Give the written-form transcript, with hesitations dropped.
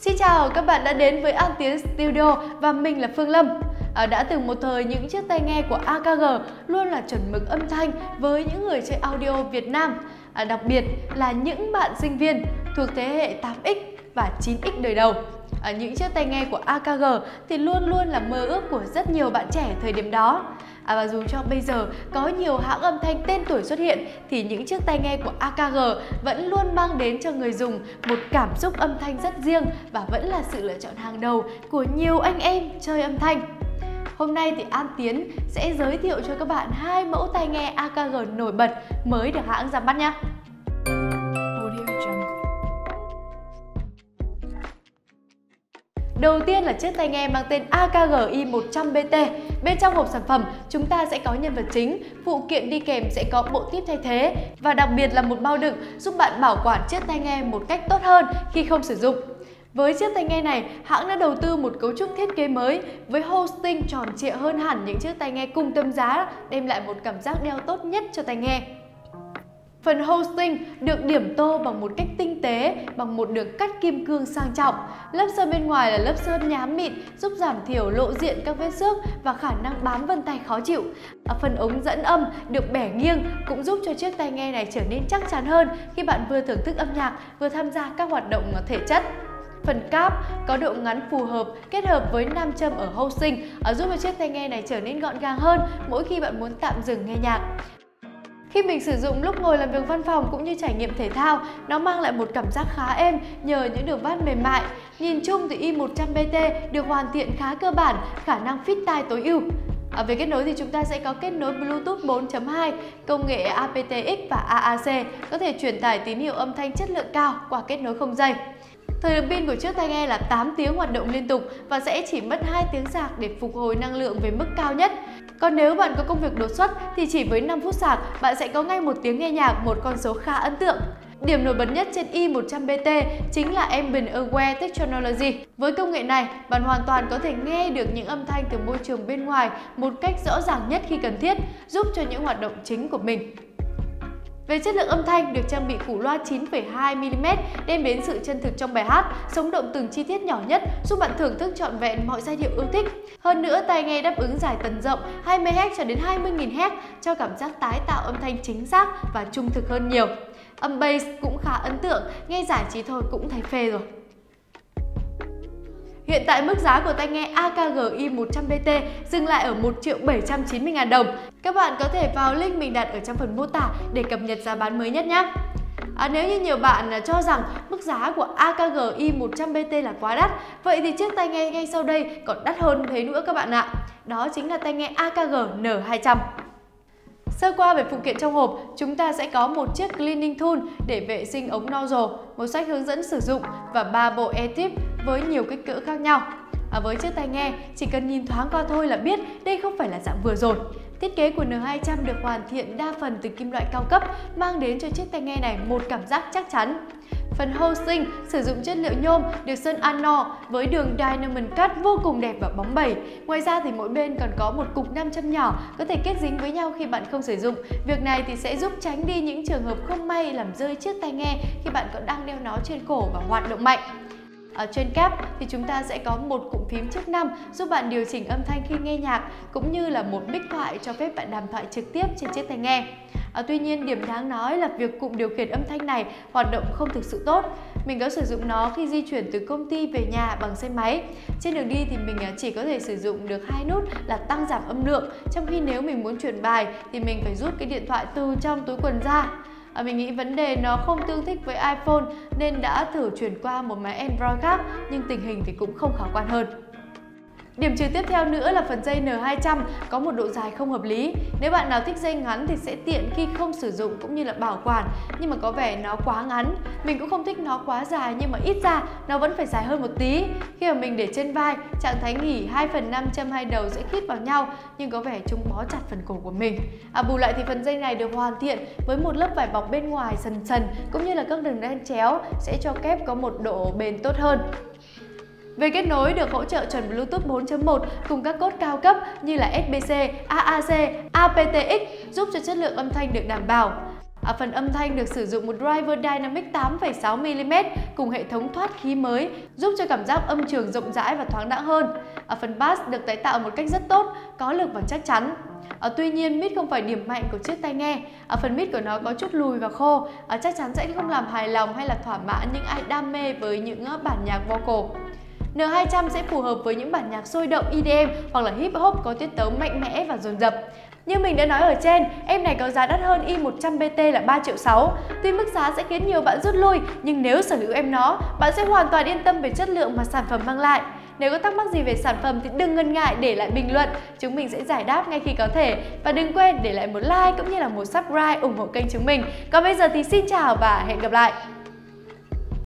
Xin chào các bạn đã đến với An Tiến Studio và mình là Phương Lâm. Đã từng một thời những chiếc tai nghe của AKG luôn là chuẩn mực âm thanh với những người chơi audio Việt Nam, đặc biệt là những bạn sinh viên thuộc thế hệ 8X và 9X đời đầu. Những chiếc tai nghe của AKG thì luôn luôn là mơ ước của rất nhiều bạn trẻ thời điểm đó. Và dù cho bây giờ có nhiều hãng âm thanh tên tuổi xuất hiện thì những chiếc tai nghe của AKG vẫn luôn mang đến cho người dùng một cảm xúc âm thanh rất riêng và vẫn là sự lựa chọn hàng đầu của nhiều anh em chơi âm thanh. Hôm nay thì An Tiến sẽ giới thiệu cho các bạn 2 mẫu tai nghe AKG nổi bật mới được hãng ra mắt nhé. Đầu tiên là chiếc tai nghe mang tên AKG Y100BT. Bên trong hộp sản phẩm, chúng ta sẽ có nhân vật chính, phụ kiện đi kèm sẽ có bộ tiếp thay thế và đặc biệt là một bao đựng giúp bạn bảo quản chiếc tai nghe một cách tốt hơn khi không sử dụng. Với chiếc tai nghe này, hãng đã đầu tư một cấu trúc thiết kế mới với hosting tròn trịa hơn hẳn những chiếc tai nghe cùng tầm giá, đem lại một cảm giác đeo tốt nhất cho tai nghe. Phần hosting được điểm tô bằng một cách tinh tế bằng một đường cắt kim cương sang trọng. Lớp sơn bên ngoài là lớp sơn nhám mịn giúp giảm thiểu lộ diện các vết xước và khả năng bám vân tay khó chịu. Phần ống dẫn âm được bẻ nghiêng cũng giúp cho chiếc tai nghe này trở nên chắc chắn hơn khi bạn vừa thưởng thức âm nhạc vừa tham gia các hoạt động thể chất. Phần cáp có độ ngắn phù hợp kết hợp với nam châm ở hosting giúp cho chiếc tai nghe này trở nên gọn gàng hơn mỗi khi bạn muốn tạm dừng nghe nhạc. Khi mình sử dụng lúc ngồi làm việc văn phòng cũng như trải nghiệm thể thao, nó mang lại một cảm giác khá êm nhờ những đường vát mềm mại. Nhìn chung thì Y100BT được hoàn thiện khá cơ bản, khả năng fit tai tối ưu. Về kết nối thì chúng ta sẽ có kết nối Bluetooth 4.2, công nghệ aptX và AAC có thể truyền tải tín hiệu âm thanh chất lượng cao qua kết nối không dây. Thời lượng pin của chiếc tai nghe là 8 tiếng hoạt động liên tục và sẽ chỉ mất 2 tiếng sạc để phục hồi năng lượng về mức cao nhất. Còn nếu bạn có công việc đột xuất thì chỉ với 5 phút sạc, bạn sẽ có ngay 1 tiếng nghe nhạc, một con số khá ấn tượng. Điểm nổi bật nhất trên Y100BT chính là Ambient Aware Technology. Với công nghệ này, bạn hoàn toàn có thể nghe được những âm thanh từ môi trường bên ngoài một cách rõ ràng nhất khi cần thiết, giúp cho những hoạt động chính của mình. Về chất lượng âm thanh, được trang bị củ loa 9,2mm đem đến sự chân thực trong bài hát, sống động từng chi tiết nhỏ nhất, giúp bạn thưởng thức trọn vẹn mọi giai điệu yêu thích. Hơn nữa, tai nghe đáp ứng giải tần rộng 20Hz cho đến 20.000Hz cho cảm giác tái tạo âm thanh chính xác và trung thực hơn nhiều. Âm bass cũng khá ấn tượng, nghe giải trí thôi cũng thấy phê rồi. Hiện tại mức giá của tai nghe AKG Y100BT dừng lại ở 1.790.000 đồng. Các bạn có thể vào link mình đặt ở trong phần mô tả để cập nhật giá bán mới nhất nhé. Nếu như nhiều bạn cho rằng mức giá của AKG Y100BT là quá đắt, vậy thì chiếc tai nghe ngay sau đây còn đắt hơn thế nữa các bạn ạ. Đó chính là tai nghe AKG N200. Sơ qua về phụ kiện trong hộp, chúng ta sẽ có một chiếc cleaning tool để vệ sinh ống nozzle, một sách hướng dẫn sử dụng và 3 bộ e-tip với nhiều kích cỡ khác nhau. Với chiếc tai nghe, chỉ cần nhìn thoáng qua thôi là biết đây không phải là dạng vừa rồi. Thiết kế của N200 được hoàn thiện đa phần từ kim loại cao cấp, mang đến cho chiếc tai nghe này một cảm giác chắc chắn. Phần hosting sử dụng chất liệu nhôm được sơn Ano với đường diamond cut vô cùng đẹp và bóng bẩy. Ngoài ra thì mỗi bên còn có một cục nam châm nhỏ có thể kết dính với nhau khi bạn không sử dụng. Việc này thì sẽ giúp tránh đi những trường hợp không may làm rơi chiếc tai nghe khi bạn còn đang đeo nó trên cổ và hoạt động mạnh. Ở trên cáp thì chúng ta sẽ có một cụm phím chức năng giúp bạn điều chỉnh âm thanh khi nghe nhạc, cũng như là một mic thoại cho phép bạn đàm thoại trực tiếp trên chiếc tai nghe. Tuy nhiên, điểm đáng nói là việc cụm điều khiển âm thanh này hoạt động không thực sự tốt. Mình có sử dụng nó khi di chuyển từ công ty về nhà bằng xe máy. Trên đường đi thì mình chỉ có thể sử dụng được 2 nút là tăng giảm âm lượng, trong khi nếu mình muốn chuyển bài thì mình phải rút cái điện thoại từ trong túi quần ra. Mình nghĩ vấn đề nó không tương thích với iPhone nên đã thử chuyển qua một máy Android khác, nhưng tình hình thì cũng không khả quan hơn. Điểm trừ tiếp theo nữa là phần dây N200 có một độ dài không hợp lý. Nếu bạn nào thích dây ngắn thì sẽ tiện khi không sử dụng cũng như là bảo quản, nhưng mà có vẻ nó quá ngắn. Mình cũng không thích nó quá dài, nhưng mà ít ra nó vẫn phải dài hơn một tí. Khi mà mình để trên vai, trạng thái nghỉ 2/5 châm hai đầu sẽ khít vào nhau, nhưng có vẻ chúng bó chặt phần cổ của mình. Bù lại thì phần dây này được hoàn thiện với một lớp vải bọc bên ngoài sần sần cũng như là các đường đan chéo sẽ cho kép có một độ bền tốt hơn. Về kết nối, được hỗ trợ chuẩn Bluetooth 4.1 cùng các cốt cao cấp như là SBC, AAC, aptX giúp cho chất lượng âm thanh được đảm bảo. Phần âm thanh được sử dụng một driver dynamic 8,6mm cùng hệ thống thoát khí mới giúp cho cảm giác âm trường rộng rãi và thoáng đãng hơn. Phần bass được tái tạo một cách rất tốt, có lực và chắc chắn. Tuy nhiên, mic không phải điểm mạnh của chiếc tai nghe. Phần mic của nó có chút lùi và khô, chắc chắn sẽ không làm hài lòng hay là thỏa mãn những ai đam mê với những bản nhạc vocal. N200 sẽ phù hợp với những bản nhạc sôi động EDM hoặc là hip hop có tiết tấu mạnh mẽ và dồn dập. Như mình đã nói ở trên, em này có giá đắt hơn Y100BT là 3.6 triệu. Tuy mức giá sẽ khiến nhiều bạn rút lui, nhưng nếu sở hữu em nó, bạn sẽ hoàn toàn yên tâm về chất lượng mà sản phẩm mang lại. Nếu có thắc mắc gì về sản phẩm thì đừng ngần ngại để lại bình luận, chúng mình sẽ giải đáp ngay khi có thể. Và đừng quên để lại một like cũng như là một subscribe ủng hộ kênh chúng mình. Còn bây giờ thì xin chào và hẹn gặp lại!